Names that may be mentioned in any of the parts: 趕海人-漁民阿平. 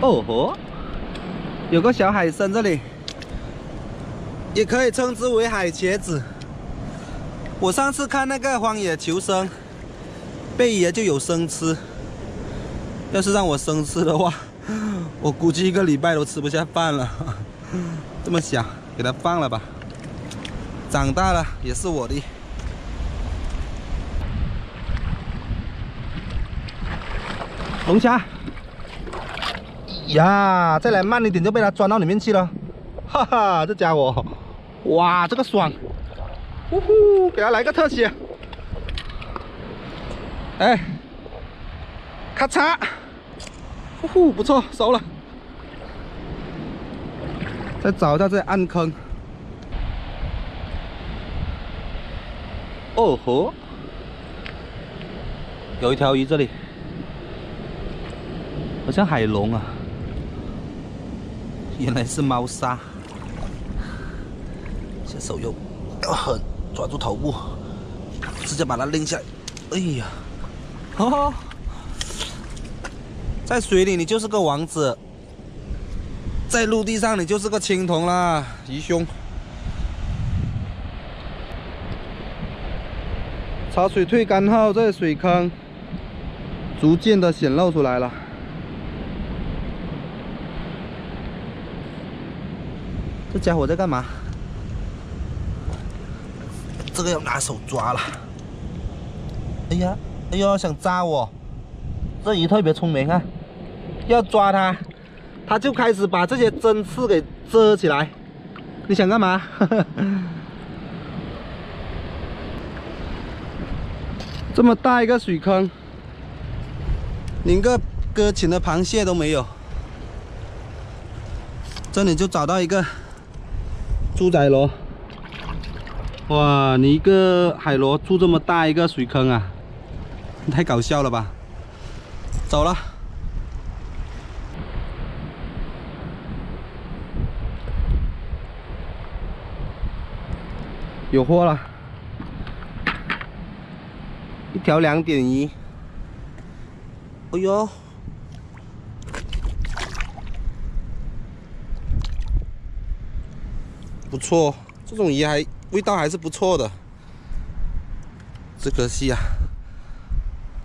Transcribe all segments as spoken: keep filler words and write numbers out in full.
哦吼，有个小海参这里，也可以称之为海茄子。我上次看那个《荒野求生》，贝爷就有生吃。要是让我生吃的话，我估计一个礼拜都吃不下饭了。这么小，给它放了吧。长大了也是我的。 龙虾呀，再来慢一点就被它钻到里面去了，哈哈，这家伙，哇，这个爽，呜呼，给它来个特写，哎，咔嚓，呼呼，不错，熟了。再找一下这暗坑，哦吼，有一条鱼这里。 好像海龙啊，原来是猫砂。这手又要狠，抓住头部，直接把它拎下来。哎呀，哈哈，在水里你就是个王子，在陆地上你就是个青铜啦，鱼兄。潮水退干后，这水坑逐渐的显露出来了。 这家伙在干嘛？这个要拿手抓了。哎呀，哎呦，想扎我！这鱼特别聪明啊，要抓它，它就开始把这些针刺给遮起来。你想干嘛？这么大一个水坑，连个搁浅的螃蟹都没有。这里就找到一个。 猪仔螺，哇！你一个海螺住这么大一个水坑啊，太搞笑了吧！走了，有货了，一条两点一。哎呦！ 不错，这种鱼还味道还是不错的，只可惜啊，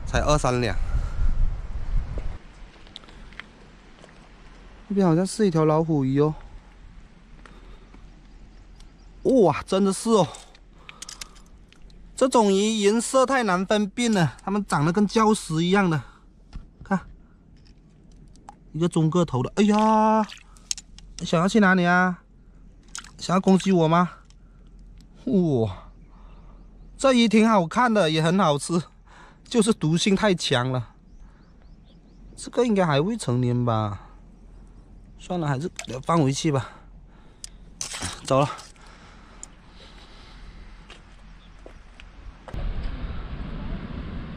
才二三两。那边好像是一条老虎鱼哦，哇，真的是哦，这种鱼颜色太难分辨了，它们长得跟礁石一样的，看，一个中个头的，哎呀，想要去哪里啊？ 想要攻击我吗？哇，这鱼挺好看的，也很好吃，就是毒性太强了。这个应该还未成年吧？算了，还是给它放回去吧。走了。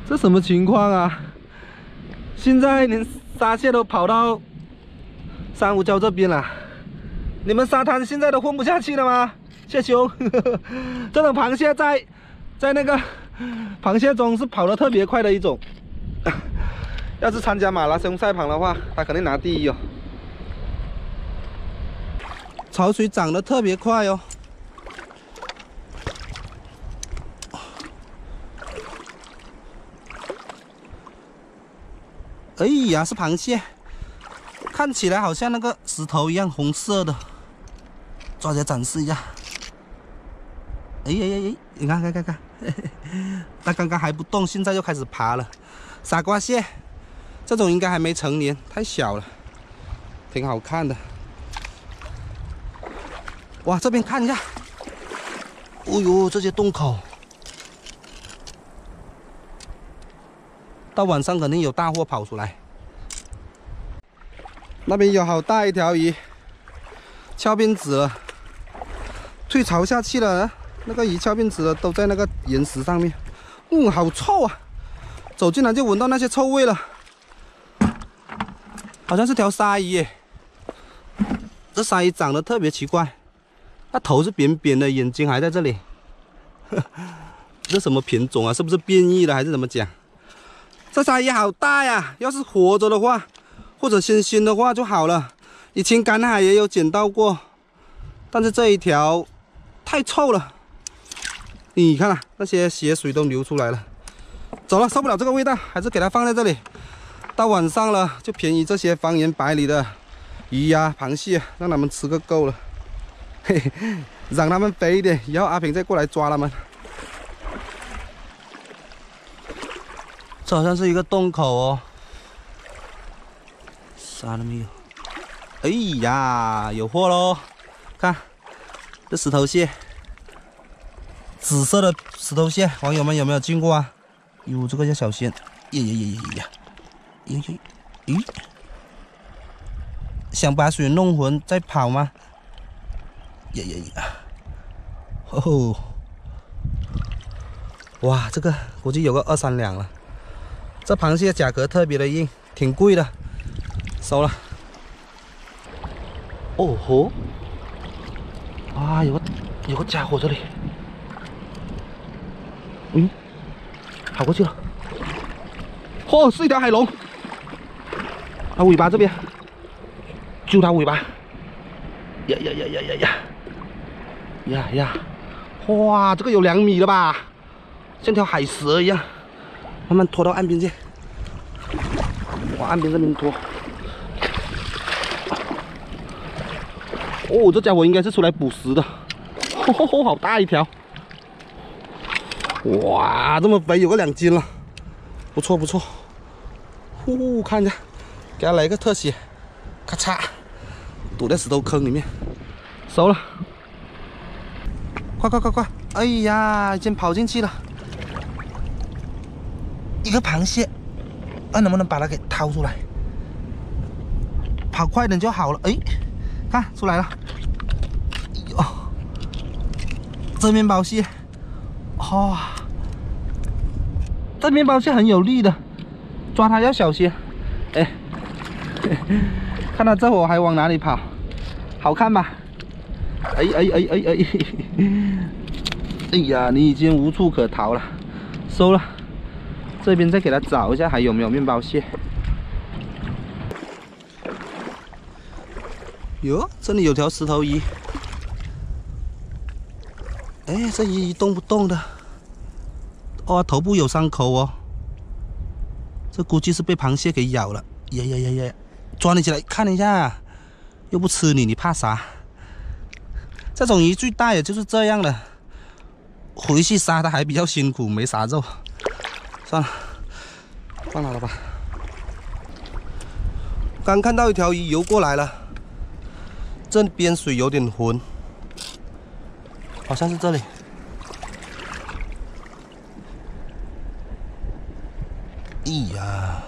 这什么情况啊？现在连沙蟹都跑到珊瑚礁这边了。 你们沙滩现在都混不下去了吗，蟹兄？这种螃蟹在在那个螃蟹中是跑得特别快的一种。要是参加马拉松赛跑的话，他肯定拿第一哦。潮水涨得特别快哦。哎呀，是螃蟹，看起来好像那个石头一样红色的。 抓起来展示一下，哎哎哎哎，你看看看看，它刚刚还不动，现在就开始爬了。傻瓜蟹，这种应该还没成年，太小了，挺好看的。哇，这边看一下，哦呦，这些洞口，到晚上肯定有大货跑出来。那边有好大一条鱼，翘辫子了。 退潮下去了，那个鱼翘辫子都在那个岩石上面，嗯，好臭啊！走进来就闻到那些臭味了，好像是条鲨鱼耶。这鲨鱼长得特别奇怪，它头是扁扁的，眼睛还在这里。呵这什么品种啊？是不是变异了还是怎么讲？这鲨鱼好大呀！要是活着的话，或者鲜鲜的话就好了。以前赶海也有捡到过，但是这一条太臭了。你看啊，那些血水都流出来了。走了，受不了这个味道，还是给它放在这里。到晚上了，就便宜这些方圆百里的鱼呀、螃蟹，让他们吃个够了。嘿嘿，让他们肥一点，以后阿平再过来抓他们。 这好像是一个洞口哦，啥都没有。哎呀，有货喽！看，这石头蟹，紫色的石头蟹，网友们有没有见过啊？哟，这个叫小鲜，耶耶耶耶耶！咦咦咦！想把水弄浑再跑吗？耶耶耶！哦，哇，这个估计有个二三两了。 这螃蟹甲壳特别的硬，挺贵的，收了。哦吼！啊，有个有个家伙这里，嗯，跑过去了。嚯、哦，是一条海龙。它、啊、尾巴这边，揪它尾巴。呀呀呀呀呀呀！呀呀！哇，这个有两米了吧？像条海蛇一样。 慢慢拖到岸边去，往岸边这边拖。哦，这家伙应该是出来捕食的，吼吼吼，好大一条！哇，这么肥，有个两斤了，不错不错。呼呼，看一下，给它来个特写，咔嚓，躲在石头坑里面，熟了。快快快快！哎呀，已经跑进去了。 一个螃蟹，看、啊、能不能把它给掏出来，跑快点就好了。哎，看出来了，哦，这面包蟹，哦，这面包蟹很有力的，抓它要小心。哎，看到这会还往哪里跑？好看吧？哎哎哎哎哎，哎呀，你已经无处可逃了，收了。 这边再给它找一下，还有没有面包蟹？哟，这里有条石头鱼。哎，这鱼一动不动的。哦，头部有伤口哦。这估计是被螃蟹给咬了。呀呀呀呀！抓你起来看一下，又不吃你，你怕啥？这种鱼最大也就是这样了。回去杀它还比较辛苦，没啥肉。 算了，放哪了吧？刚看到一条鱼游过来了，这边水有点浑，好像是这里。咦呀，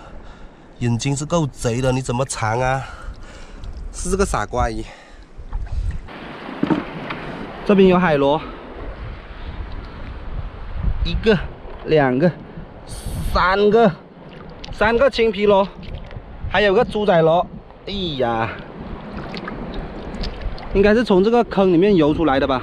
眼睛是够贼的，你怎么藏啊？是这个傻瓜鱼。这边有海螺，一个，两个。 三个，三个青皮螺，还有个猪仔螺。哎呀，应该是从这个坑里面游出来的吧。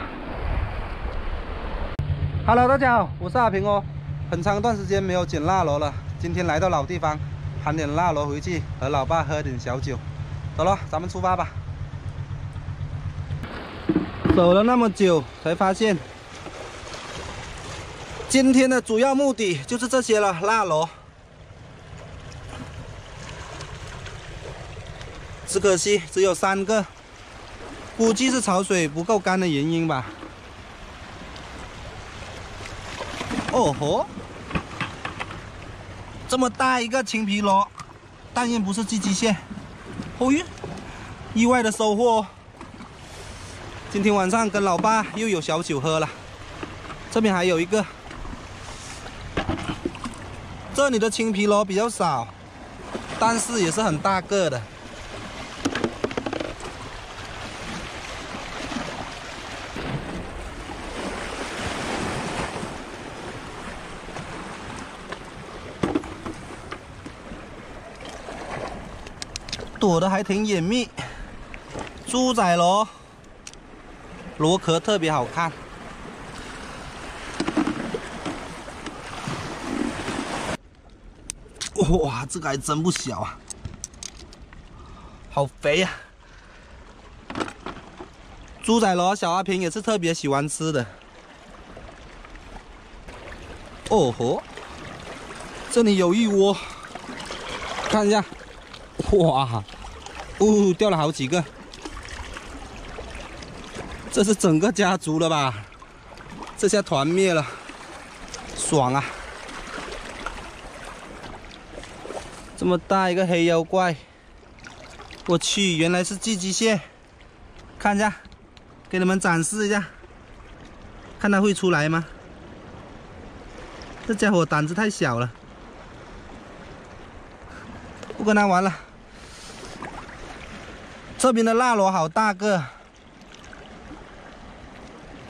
Hello， 大家好，我是阿平哦。很长一段时间没有捡腊螺了，今天来到老地方，盘点腊螺回去，和老爸喝点小酒。走了，咱们出发吧。走了那么久，才发现。 今天的主要目的就是这些了，腊螺。只可惜只有三个，估计是潮水不够干的原因吧。哦吼，这么大一个青皮螺，但愿不是寄居蟹。哦耶，意外的收获哦。今天晚上跟老爸又有小酒喝了，这边还有一个。 这里的青皮螺比较少，但是也是很大个的。躲得还挺隐秘。猪仔螺，螺壳特别好看。 哇，这个还真不小啊！好肥呀、啊！猪仔螺小阿平也是特别喜欢吃的。哦吼，这里有一窝，看一下，哇，哦，掉了好几个。这是整个家族了吧？这下团灭了，爽啊！ 这么大一个黑腰怪，我去，原来是寄居蟹，看一下，给你们展示一下，看它会出来吗？这家伙胆子太小了，不跟它玩了。这边的蜡螺好大个，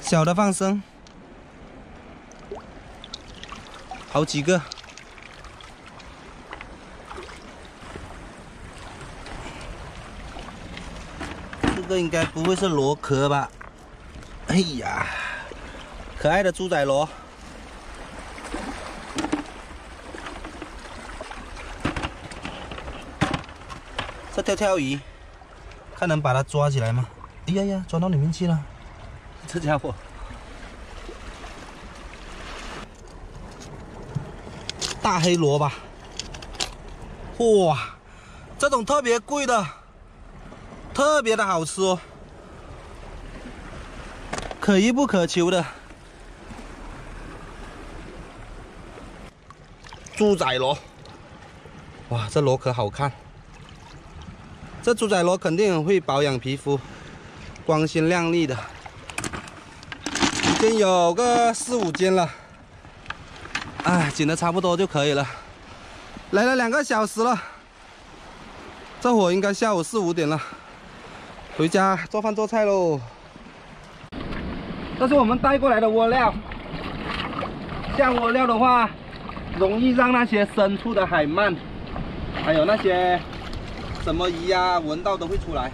小的放生，好几个。 这应该不会是螺壳吧？哎呀，可爱的猪仔螺！这跳跳鱼，看能把它抓起来吗？哎呀呀，钻到里面去了！这家伙，大黑螺吧？哇，这种特别贵的。 特别的好吃哦，可遇不可求的猪仔螺，哇，这螺壳好看。这猪仔螺肯定很会保养皮肤，光鲜亮丽的，已经有个四五斤了。哎，剪的差不多就可以了。来了两个小时了，这会应该下午四五点了。 回家做饭做菜喽。这是我们带过来的窝料，像窝料的话，容易让那些深处的海鳗，还有那些什么鱼啊，闻到都会出来。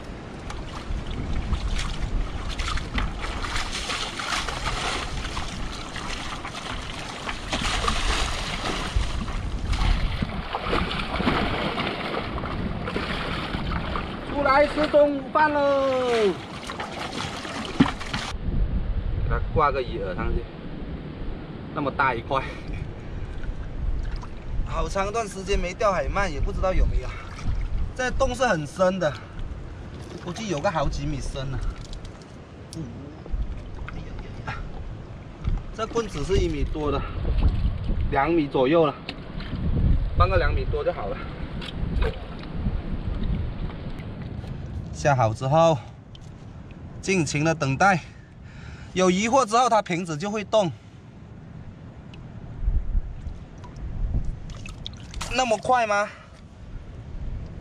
来吃中午饭喽！给它挂个鱼饵上去，那么大一块，好长一段时间没钓海鳗，也不知道有没有。这洞是很深的，估计有个好几米深了。嗯，这棍子是一米多的，两米左右了，放个两米多就好了。 下好之后，尽情的等待。有疑惑之后，它瓶子就会动。那么快吗？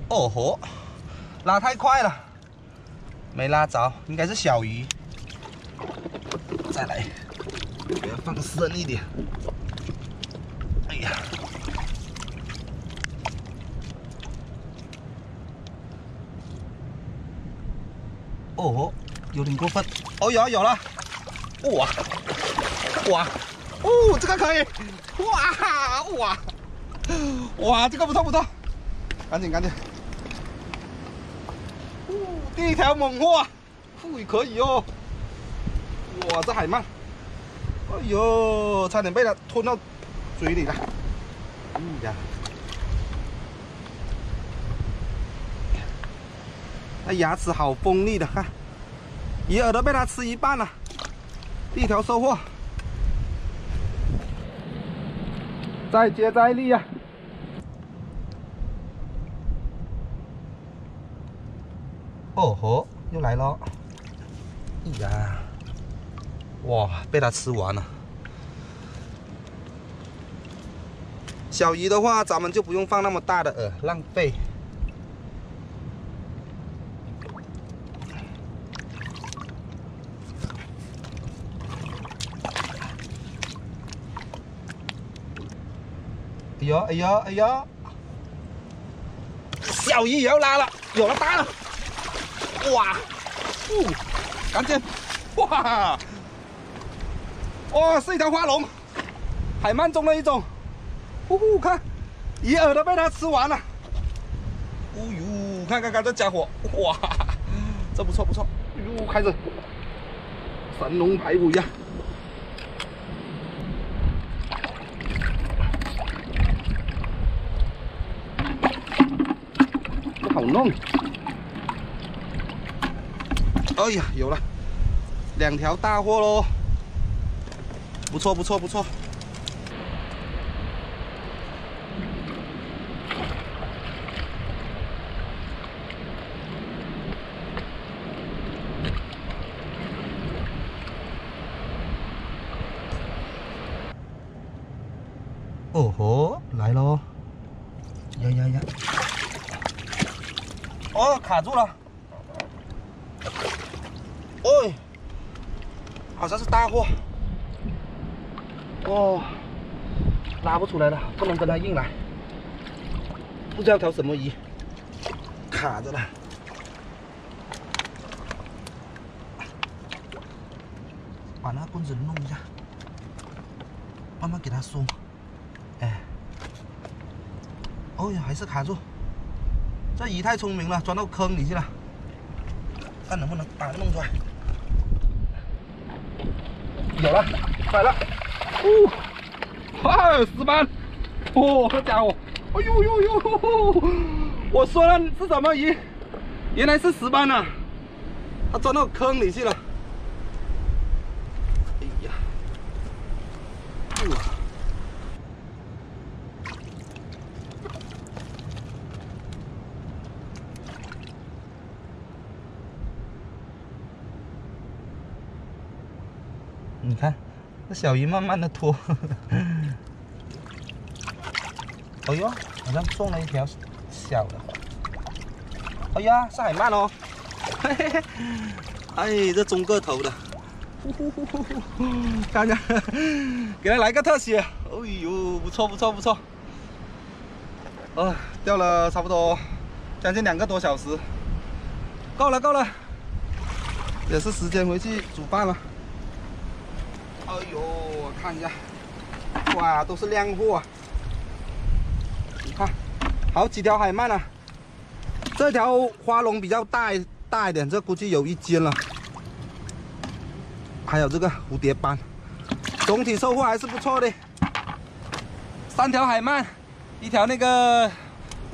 哦吼，拉太快了，没拉着，应该是小鱼。再来，给它放深一点。哎呀！ 哦，有点过分。哦，有有了！哇哇，哦，这个可以！哇哇哇，这个不错不错，赶紧赶紧！哦，第一条猛货，哦，可以哦！哇，这海鳗，哎呦，差点被它吞到嘴里了！哎呀，那牙齿好锋利的哈！ 鱼饵都被它吃一半了，第一条收获，再接再厉啊！哦吼，又来了！哎呀，哇，被它吃完了。小鱼的话，咱们就不用放那么大的饵，浪费。 哎呀哎呀哎呀！小鱼也要拉了，有了大了！哇，哦，赶紧！哇，哇，是一条花龙，海鳗中的一种。呼呼，看，鱼饵都被它吃完了。哦呦，看看看这家伙，哇，这不错不错。哟，开始，神龙排骨呀！ 好弄，哎呀，有了，两条大货喽，不错不错不错。哦吼，来喽！呀呀呀！ 哦，卡住了！哦，好像是大货。哦，拉不出来了，不能跟它硬来。不知道条什么鱼，卡着了。把那棍子弄一下，慢慢给它松。哎，哦呀，还是卡住。 这鱼太聪明了，钻到坑里去了。看能不能把它弄出来。有了，来了！哦，哇，石斑！哦，这家伙！哎呦呦呦！我说了是什么鱼？原来是石斑啊！它钻到坑里去了。哎呀！哇！ 你看，那小鱼慢慢的拖。哎呦，好像送了一条小的。哎呀，是海鳗哦。嘿嘿嘿，哎，这中个头的。呼呼呼呼呼，看看，给它来个特写。哎呦，不错不错不错。啊，钓了差不多将近两个多小时，够了够了，也是时间回去煮饭了。 哎呦，我看一下，哇，都是靓货啊！你看，好几条海鳗啊。这条花龙比较大大一点，这估计有一斤了。还有这个蝴蝶斑，总体收获还是不错的。三条海鳗，一条那个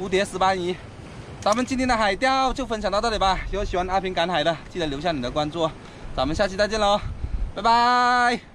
蝴蝶石斑鱼。咱们今天的海钓就分享到这里吧。有喜欢阿平赶海的，记得留下你的关注。咱们下期再见喽，拜拜。